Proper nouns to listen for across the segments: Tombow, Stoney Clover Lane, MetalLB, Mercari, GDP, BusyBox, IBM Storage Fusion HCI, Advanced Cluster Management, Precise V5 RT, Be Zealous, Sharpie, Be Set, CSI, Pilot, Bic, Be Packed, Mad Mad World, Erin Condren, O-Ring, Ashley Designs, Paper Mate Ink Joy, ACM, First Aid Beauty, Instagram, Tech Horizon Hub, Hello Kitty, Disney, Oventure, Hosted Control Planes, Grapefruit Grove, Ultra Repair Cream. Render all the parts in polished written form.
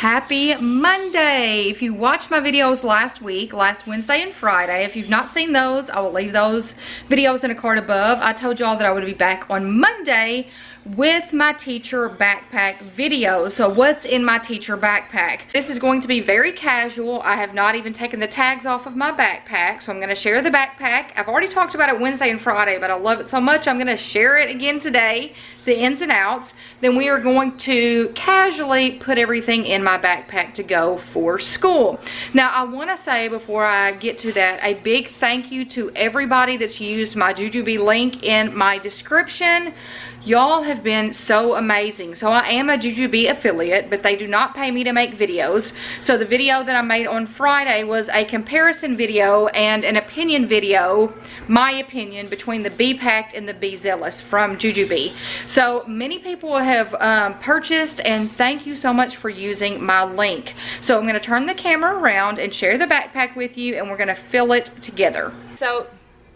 Happy Monday. If you watched my videos last week, last Wednesday and Friday, if you've not seen those, I will leave those videos in a card above. I told y'all that I would be back on Monday with my teacher backpack video. So what's in my teacher backpack? This is going to be very casual. I have not even taken the tags off of my backpack, so I'm going to share the backpack. I've already talked about it Wednesday and Friday, but I love it so much I'm going to share it again today, the ins and outs. Then we are going to casually put everything in my backpack to go for school. Now I want to say before I get to that, a big thank you to everybody that's used my Ju-Ju-Be link in my description. Y'all have been so amazing. So I am a Ju-Ju-Be affiliate, but they do not pay me to make videos. So the video that I made on Friday was a comparison video and an opinion video, my opinion, between the Be Packed and the Be Zealous from Ju-Ju-Be. So many people have purchased, and thank you so much for using my link. So I'm going to turn the camera around and share the backpack with you, and we're going to fill it together.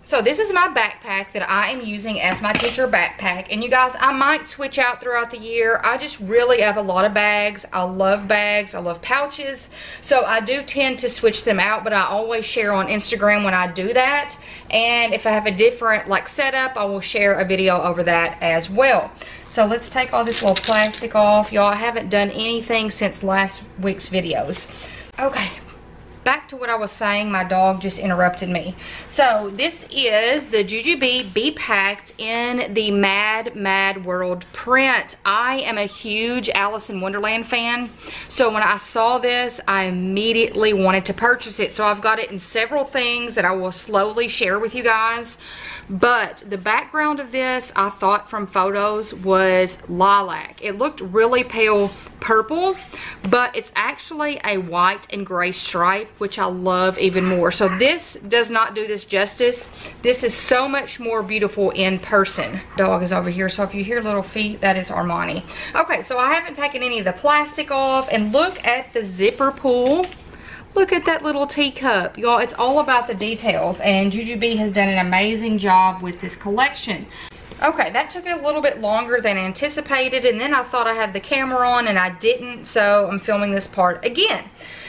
So this is my backpack that I am using as my teacher backpack. And you guys, I might switch out throughout the year. I just really have a lot of bags. I love bags. I love pouches. So I do tend to switch them out, but I always share on Instagram when I do that. And if I have a different like setup, I will share a video over that as well. So let's take all this little plastic off. Y'all, I haven't done anything since last week's videos. Okay. Back to what I was saying, my dog just interrupted me. So this is the Ju-Ju-Be Be Packed in the Mad Mad World print. I am a huge Alice in Wonderland fan, so when I saw this, I immediately wanted to purchase it. So I've got it in several things that I will slowly share with you guys. But the background of this, I thought from photos, was lilac. It looked really pale purple, but it's actually a white and gray stripe, which I love even more. So this does not do this justice. This is so much more beautiful in person. Dog is over here, so if you hear little feet, that is Armani. Okay, so I haven't taken any of the plastic off, and look at the zipper pull. Look at that little teacup. Y'all, it's all about the details, and Ju-Ju-Be has done an amazing job with this collection. Okay, that took a little bit longer than anticipated, and then I thought I had the camera on, and I didn't, so I'm filming this part again.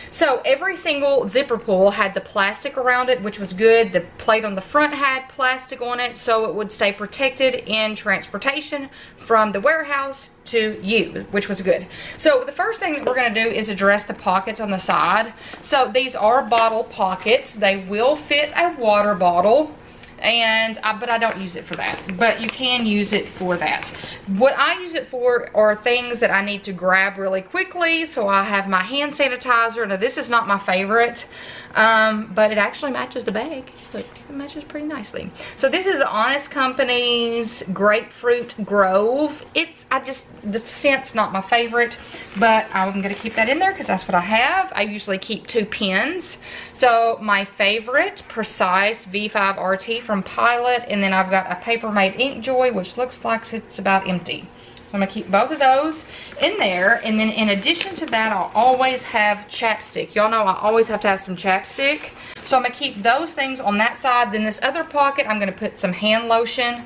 So every single zipper pull had the plastic around it, which was good. The plate on the front had plastic on it, so it would stay protected in transportation from the warehouse to you, which was good. So the first thing that we're going to do is address the pockets on the side. So these are bottle pockets. They will fit a water bottle. But I don't use it for that. But you can use it for that. What I use it for are things that I need to grab really quickly. So I have my hand sanitizer. Now this is not my favorite, but it actually matches the bag. Look, it matches pretty nicely. So this is Honest Company's Grapefruit Grove. The scent's not my favorite, but I'm gonna keep that in there because that's what I have. I usually keep two pens. So my favorite, Precise V5 RT from Pilot, and then I've got a Paper Mate Ink Joy, which looks like it's about empty. So I'm going to keep both of those in there, and then in addition to that, I'll always have chapstick. Y'all know I always have to have some chapstick. So I'm going to keep those things on that side. Then this other pocket, I'm going to put some hand lotion.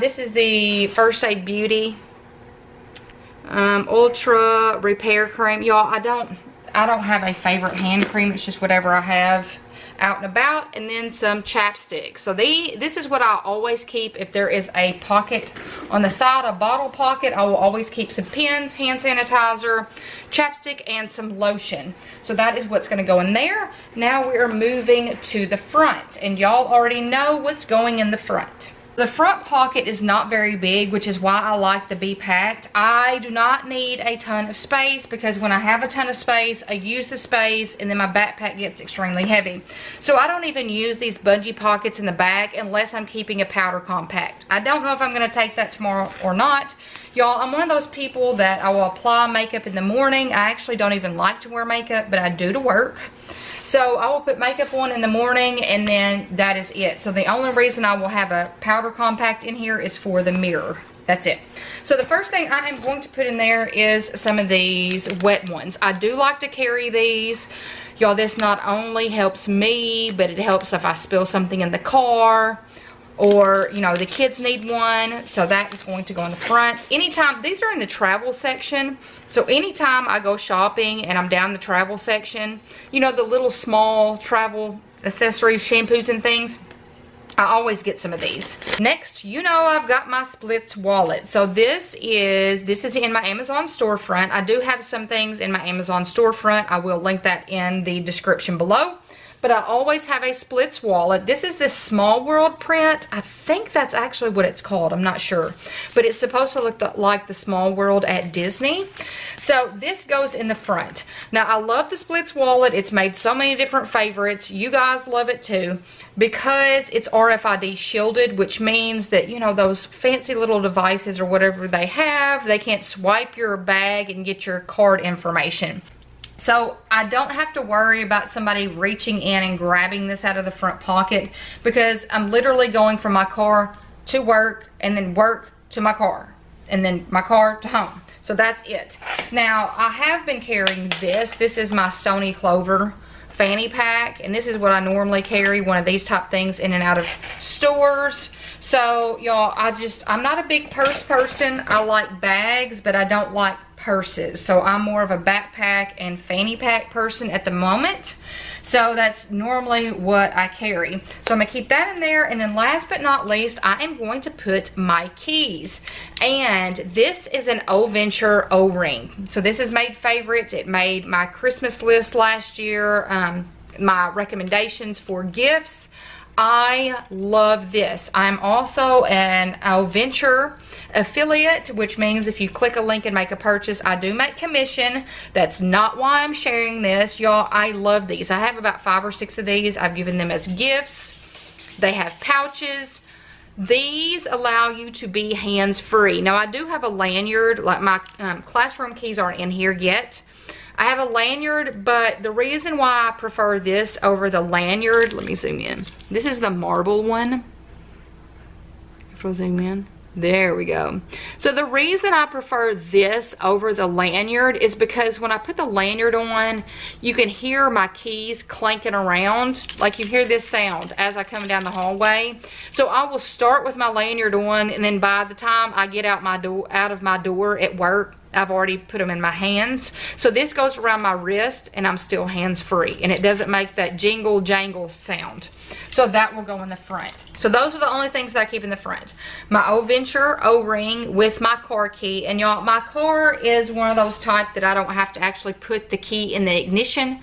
This is the First Aid Beauty Ultra Repair Cream. Y'all, I don't have a favorite hand cream. It's just whatever I have out and about, and then some chapstick. So this is what I always keep. If there is a pocket on the side, a bottle pocket, I will always keep some pens, hand sanitizer, chapstick, and some lotion. So that is what's going to go in there. Now we are moving to the front, and y'all already know what's going in the front. The front pocket is not very big, which is why I like the Be Packed. I do not need a ton of space, because when I have a ton of space, I use the space, and then my backpack gets extremely heavy. So I don't even use these bungee pockets in the back unless I'm keeping a powder compact. I don't know if I'm going to take that tomorrow or not. Y'all, I'm one of those people that I will apply makeup in the morning. I actually don't even like to wear makeup, but I do to work. So I will put makeup on in the morning, and then that is it. So the only reason I will have a powder compact in here is for the mirror. That's it. So the first thing I am going to put in there is some of these wet ones. I do like to carry these. Y'all, this not only helps me, but it helps if I spill something in the car or, you know, the kids need one, so that is going to go in the front. Anytime, these are in the travel section, so anytime I go shopping and I'm down the travel section, you know, the little small travel accessories, shampoos and things, I always get some of these. Next, you know I've got my Splits wallet. So this is in my Amazon storefront. I do have some things in my Amazon storefront. I will link that in the description below. But I always have a Splits wallet. This is this Small World print. I think that's actually what it's called. I'm not sure. But it's supposed to look like the Small World at Disney. So this goes in the front. Now, I love the Splits wallet. It's made so many different favorites. You guys love it too. Because it's RFID shielded, which means that, you know, those fancy little devices or whatever they have, they can't swipe your bag and get your card information. So I don't have to worry about somebody reaching in and grabbing this out of the front pocket, because I'm literally going from my car to work, and then work to my car, and then my car to home. So that's it. Now, I have been carrying this. This is my Stoney Clover fanny pack, and this is what I normally carry, one of these type things in and out of stores. So, y'all, I'm not a big purse person. I like bags, but I don't like purses. So I'm more of a backpack and fanny pack person at the moment. So that's normally what I carry. So I'm gonna keep that in there. And then last but not least, I am going to put my keys. And this is an Oventure O-ring. So this is made favorites. It made my Christmas list last year, my recommendations for gifts. I love this. I'm also an Oventure affiliate, which means if you click a link and make a purchase, I do make commission. That's not why I'm sharing this. Y'all, I love these. I have about 5 or 6 of these. I've given them as gifts. They have pouches. These allow you to be hands-free. Now, I do have a lanyard. Like my classroom keys aren't in here yet. I have a lanyard, but the reason why I prefer this over the lanyard, let me zoom in. This is the marble one. If I zoom in, there we go. So the reason I prefer this over the lanyard is because when I put the lanyard on, you can hear my keys clanking around. Like you hear this sound as I come down the hallway. So I will start with my lanyard on, and then by the time I get out of my door at work, I've already put them in my hands. So this goes around my wrist and I'm still hands-free, and it doesn't make that jingle jangle sound. So that will go in the front. So those are the only things that I keep in the front. My Oventure O-ring with my car key. And y'all, my car is one of those type that I don't have to actually put the key in the ignition.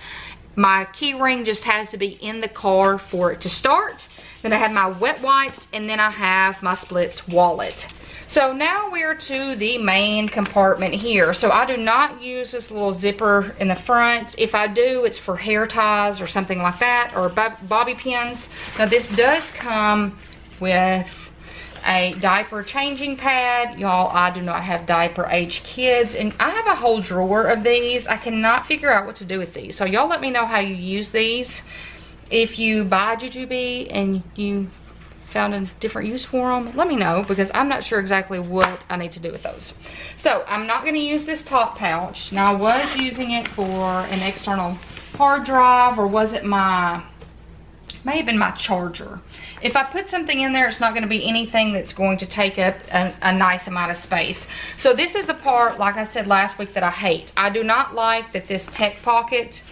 My key ring just has to be in the car for it to start. Then I have my wet wipes, and then I have my Splits wallet. So now we're to the main compartment here. So I do not use this little zipper in the front. If I do, it's for hair ties or something like that, or bobby pins. Now this does come with a diaper changing pad. Y'all, I do not have diaper age kids, and I have a whole drawer of these. I cannot figure out what to do with these. So y'all let me know how you use these. If you buy Ju-Ju-Be and you found a different use for them, let me know, because I'm not sure exactly what I need to do with those. So I'm not going to use this top pouch. Now I was using it for an external hard drive, or was it may have been my charger. If I put something in there, it's not going to be anything that's going to take up a nice amount of space. So this is the part, like I said last week, that I hate. I do not like that this tech pocket,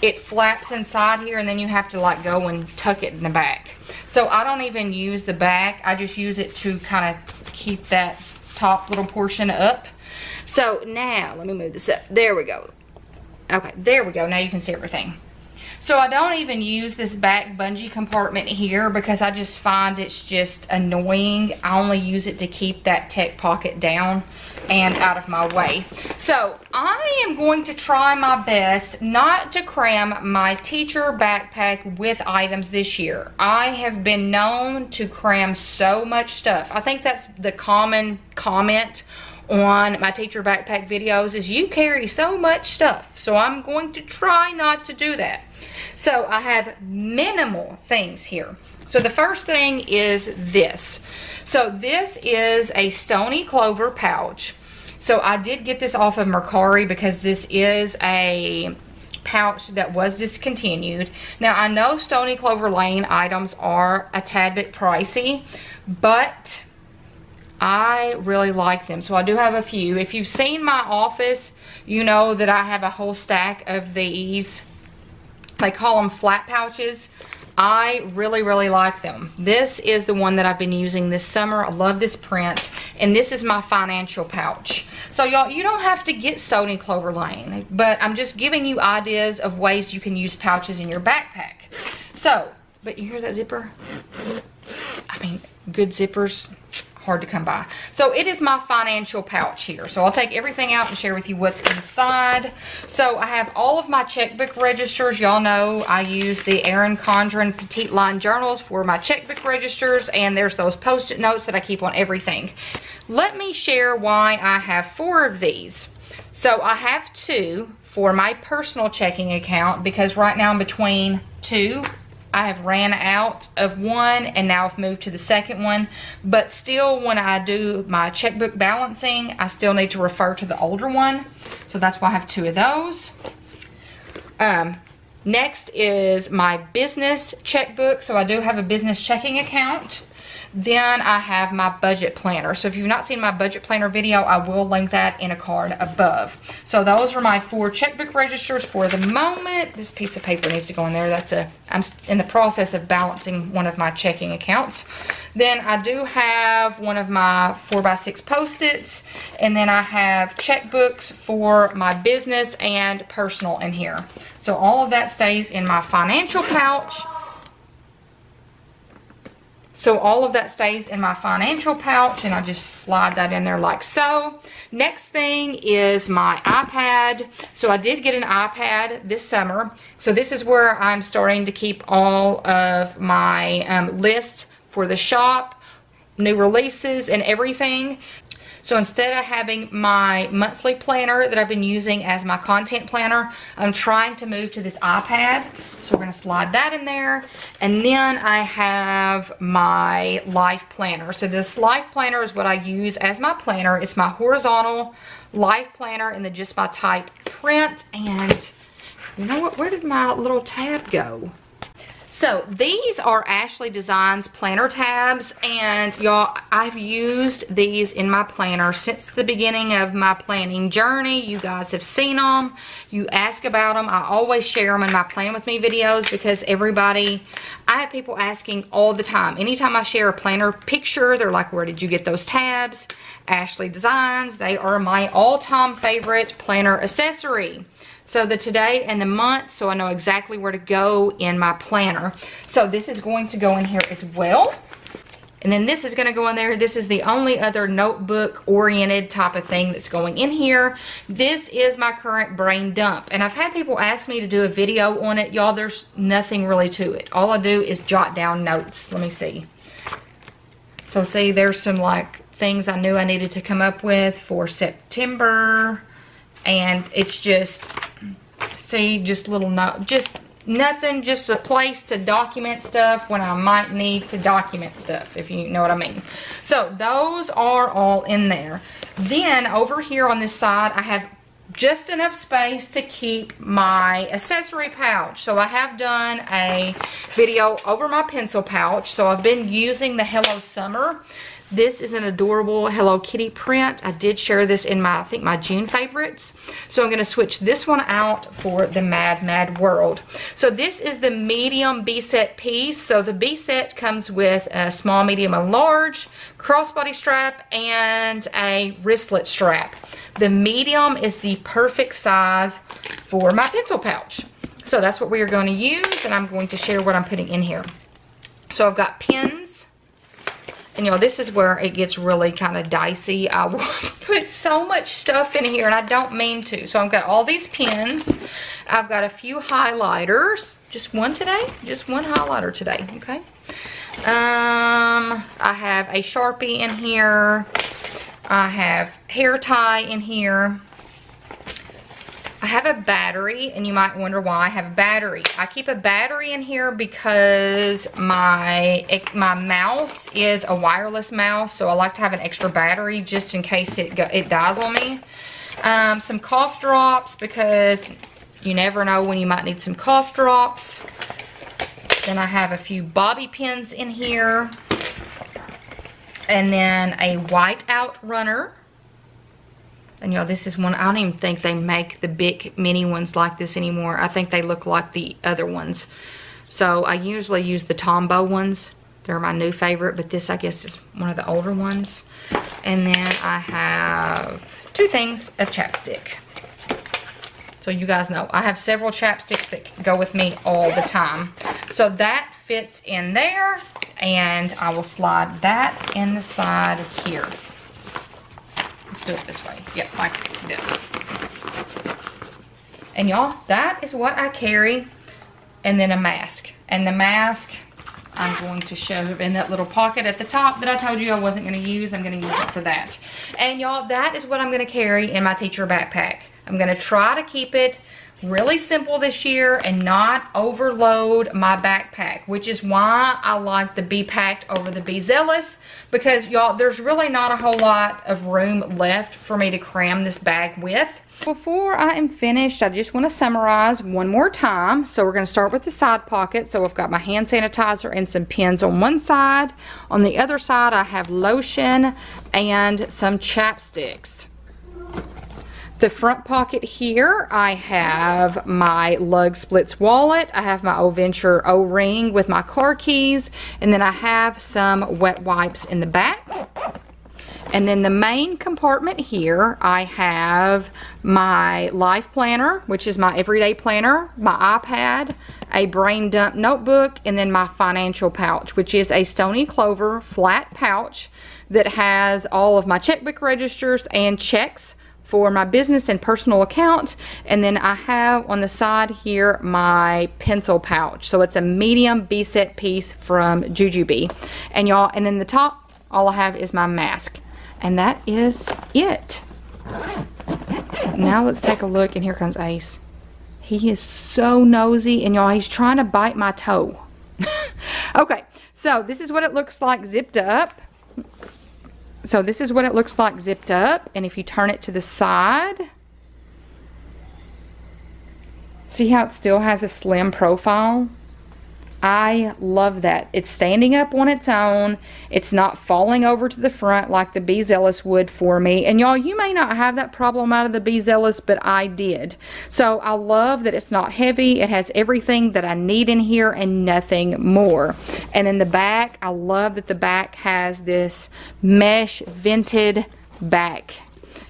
it flaps inside here, and then you have to like go and tuck it in the back. So I don't even use the back. I just use it to kind of keep that top little portion up. So now, let me move this up. There we go. Okay, there we go. Now you can see everything. So I don't even use this back bungee compartment here, because I just find it's just annoying. I only use it to keep that tech pocket down and out of my way. So I am going to try my best not to cram my teacher backpack with items this year. I have been known to cram so much stuff. I think that's the common comment on my teacher backpack videos, is you carry so much stuff. So I'm going to try not to do that. So I have minimal things here. So the first thing is this. So this is a Stoney Clover pouch. So I did get this off of Mercari, because this is a pouch that was discontinued. Now, I know Stoney Clover Lane items are a tad bit pricey, but I really like them, so I do have a few. If you've seen my office, you know that I have a whole stack of these. They call them flat pouches. I really, really like them. This is the one that I've been using this summer. I love this print, and this is my financial pouch. So y'all, you don't have to get Stoney Clover Lane, but I'm just giving you ideas of ways you can use pouches in your backpack. So, but you hear that zipper? I mean, good zippers, hard to come by. So it is my financial pouch here. So I'll take everything out and share with you what's inside. So I have all of my checkbook registers. Y'all know I use the Erin Condren Petite Line Journals for my checkbook registers, and there's those post-it notes that I keep on everything. Let me share why I have four of these. So I have two for my personal checking account because right now I'm between two. I have ran out of one and now I've moved to the second one, but still when I do my checkbook balancing, I still need to refer to the older one. So that's why I have two of those. Next is my business checkbook. So I do have a business checking account. Then I have my budget planner. So if you've not seen my budget planner video, I will link that in a card above. So those are my four checkbook registers for the moment. This piece of paper needs to go in there. That's a, I'm in the process of balancing one of my checking accounts. Then I do have one of my 4x6 post-its, and then I have checkbooks for my business and personal in here. So all of that stays in my financial pouch. So all of that stays in my financial pouch, and I just slide that in there like so. Next thing is my iPad. So I did get an iPad this summer. So this is where I'm starting to keep all of my lists for the shop, new releases and everything. So instead of having my monthly planner that I've been using as my content planner, I'm trying to move to this iPad. So we're going to slide that in there. And then I have my life planner. So this life planner is what I use as my planner. It's my horizontal life planner in the Just by Type print. And you know what? Where did my little tab go? So these are Ashley Designs planner tabs, and y'all, I've used these in my planner since the beginning of my planning journey. You guys have seen them. You ask about them. I always share them in my Plan With Me videos because everybody, I have people asking all the time. Anytime I share a planner picture, they're like, where did you get those tabs? Ashley Designs, they are my all-time favorite planner accessory. So the today and the month, so I know exactly where to go in my planner. So this is going to go in here as well. And then this is going to go in there. This is the only other notebook-oriented type of thing that's going in here. This is my current brain dump. And I've had people ask me to do a video on it. Y'all, there's nothing really to it. All I do is jot down notes. Let me see. So see, there's some like things I knew I needed to come up with for September. And it's just, see, just little, just nothing, just a place to document stuff when I might need to document stuff, if you know what I mean. So those are all in there. Then over here on this side, I have just enough space to keep my accessory pouch. So I have done a video over my pencil pouch. So I've been using the Hello Summer. This is an adorable Hello Kitty print. I did share this in my, I think, my June favorites. So I'm going to switch this one out for the Mad Mad World. So this is the medium Be Set piece. So the Be Set comes with a small, medium, and large, crossbody strap, and a wristlet strap. The medium is the perfect size for my pencil pouch. So that's what we are going to use, and I'm going to share what I'm putting in here. So I've got pins. And y'all, this is where it gets really kind of dicey. I will put so much stuff in here, and I don't mean to. So I've got all these pens. I've got a few highlighters. Just one today? Just one highlighter today, okay? I have a Sharpie in here. I have hair tie in here. I have a battery, and you might wonder why I have a battery. I keep a battery in here because my mouse is a wireless mouse, so I like to have an extra battery just in case it dies on me. Some cough drops because You never know when you might need some cough drops. Then I have a few bobby pins in here. And then a whiteout runner. And y'all, this is one, I don't even think they make the Bic mini ones like this anymore. I think they look like the other ones. So I usually use the Tombow ones. They're my new favorite, but this I guess is one of the older ones. And then I have two things of chapstick. So you guys know, I have several chapsticks that go with me all the time. So that fits in there, and I will slide that in the side here. Let's do it this way. Yep, like this. And y'all, that is what I carry. And then a mask. And the mask I'm going to shove in that little pocket at the top that I told you I wasn't going to use. I'm going to use it for that. And y'all, that is what I'm going to carry in my teacher backpack. I'm going to try to keep it really simple this year and not overload my backpack, which is why I like the Be Packed over the Be Zealous, because y'all, there's really not a whole lot of room left for me to cram this bag with. Before I am finished, I just want to summarize one more time. So we're going to start with the side pocket. So I've got my hand sanitizer and some pens on one side. On the other side, I have lotion and some chapsticks. The front pocket here, I have my Lug Splits wallet. I have my Oventure O-ring with my car keys. And then I have some wet wipes in the back. And then the main compartment here, I have my life planner, which is my everyday planner, my iPad, a brain dump notebook, and then my financial pouch, which is a Stoney Clover flat pouch that has all of my checkbook registers and checks for my business and personal account. And then I have on the side here my pencil pouch. So it's a medium Be Set piece from Ju-Ju-Be. And y'all, and then the top, all I have is my mask. And that is it. Now let's take a look, and here comes Ace. He is so nosy, and y'all, he's trying to bite my toe. Okay, so this is what it looks like zipped up. So this is what it looks like zipped up, and if you turn it to the side, see how it still has a slim profile? I love that. It's standing up on its own. It's not falling over to the front like the Be Zealous would for me. And y'all, you may not have that problem out of the Be Zealous, but I did. So I love that it's not heavy. It has everything that I need in here and nothing more. And in the back, I love that the back has this mesh vented back.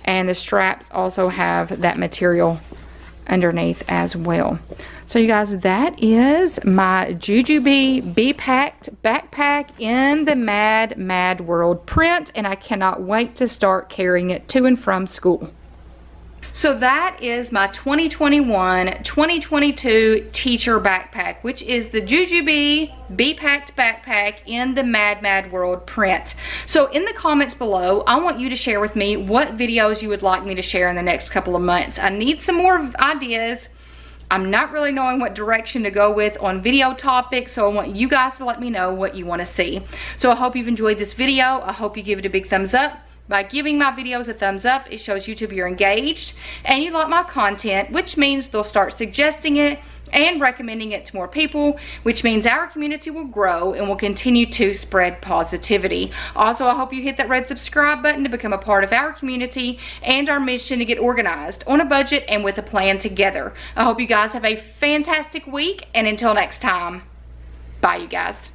And the straps also have that material underneath as well. So you guys, that is my Ju-Ju-Be Be Packed backpack in the Mad Mad World print, and I cannot wait to start carrying it to and from school. So that is my 2021-2022 teacher backpack, which is the Ju-Ju-Be Be Packed backpack in the Mad Mad World print. So in the comments below, I want you to share with me what videos you would like me to share in the next couple of months. I need some more ideas. I'm not really knowing what direction to go with on video topics, so I want you guys to let me know what you want to see. So I hope you've enjoyed this video. I hope you give it a big thumbs up. By giving my videos a thumbs up, it shows YouTube you're engaged and you like my content, which means they'll start suggesting it and recommending it to more people, which means our community will grow and will continue to spread positivity. Also, I hope you hit that red subscribe button to become a part of our community and our mission to get organized on a budget and with a plan together. I hope you guys have a fantastic week, and until next time, bye you guys.